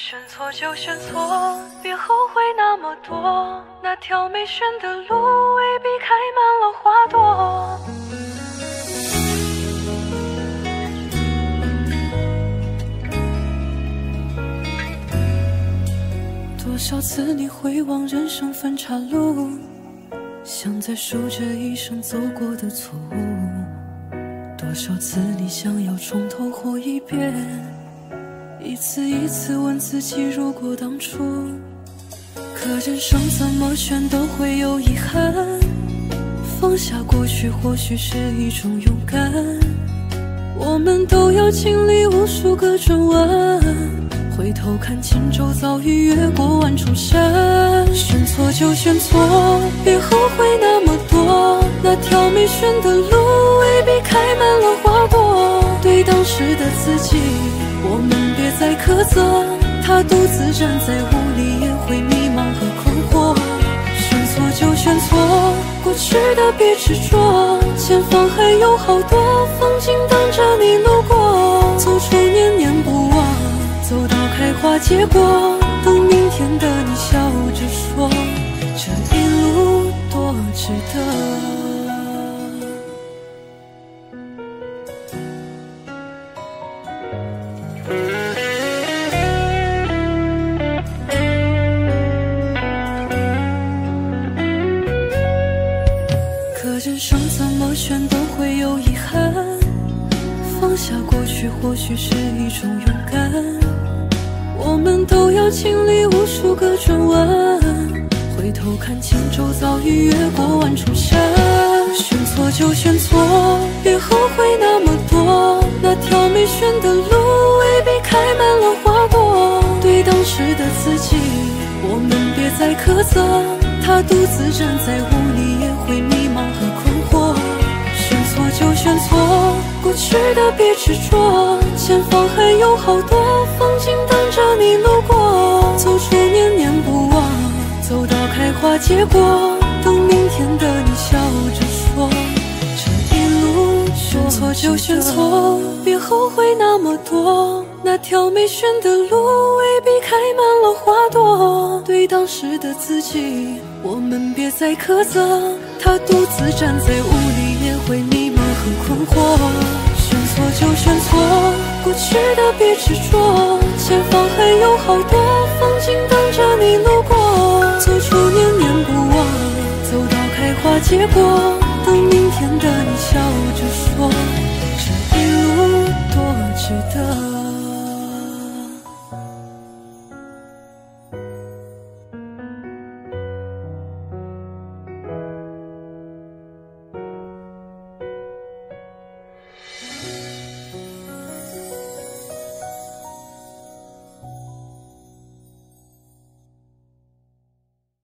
选错就选错，别后悔那么多。那条没选的路，未必开满了花朵。 多少次你回望人生分岔路，像在数着一生走过的错误。多少次你想要从头活一遍，一次一次问自己如果当初。可人生怎么选都会有遗憾，放下过去或许是一种勇敢。我们都要经历无数个转弯。 回头看，轻舟早已越过万重山。选错就选错，别后悔那么多。那条没选的路，未必开满了花朵。对当时的自己，我们别再苛责。他独自站在雾里，也会迷茫和困惑。选错就选错，过去的别执着。前方还有好多风景等着你路过，走出念念不忘。 走到开花结果，等明天的你笑着说，这一路多值得。可人生怎么选都会有遗憾，放下过去或许是一种勇敢。 我们都要经历无数个转弯，回头看，轻舟早已越过万重山。选错就选错，别后悔那么多。那条没选的路，未必开满了花朵。对当时的自己，我们别再苛责。他独自站在雾里，也会迷茫和困惑。选错就选错，过去的别执着，前方还有好多风景等。 着你路过，走出念念不忘，走到开花结果，等明天的你笑着说，这一路选错就选错，别后悔那么多。那条没选的路，未必开满了花朵。对当时的自己，我们别再苛责。他独自站在雾里，也会迷茫和困惑。 选错就选错，过去的别执着，前方还有好多风景等着你路过。走出念念不忘，走到开花结果，等明天的你笑着说，这一路多值得。